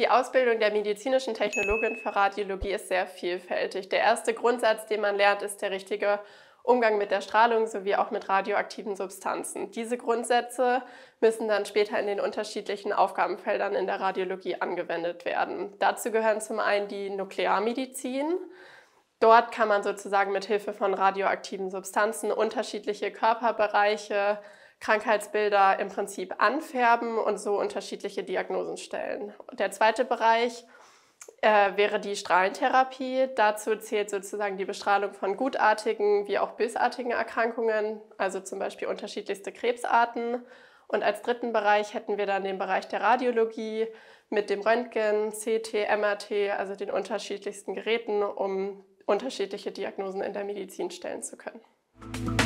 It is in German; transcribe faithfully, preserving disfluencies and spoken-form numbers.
Die Ausbildung der medizinischen Technologin für Radiologie ist sehr vielfältig. Der erste Grundsatz, den man lernt, ist der richtige Umgang mit der Strahlung sowie auch mit radioaktiven Substanzen. Diese Grundsätze müssen dann später in den unterschiedlichen Aufgabenfeldern in der Radiologie angewendet werden. Dazu gehören zum einen die Nuklearmedizin. Dort kann man sozusagen mit Hilfe von radioaktiven Substanzen unterschiedliche Körperbereiche, Krankheitsbilder im Prinzip anfärben und so unterschiedliche Diagnosen stellen. Der zweite Bereich äh, wäre die Strahlentherapie. Dazu zählt sozusagen die Bestrahlung von gutartigen wie auch bösartigen Erkrankungen, also zum Beispiel unterschiedlichste Krebsarten. Und als dritten Bereich hätten wir dann den Bereich der Radiologie mit dem Röntgen, C T, M R T, also den unterschiedlichsten Geräten, um unterschiedliche Diagnosen in der Medizin stellen zu können.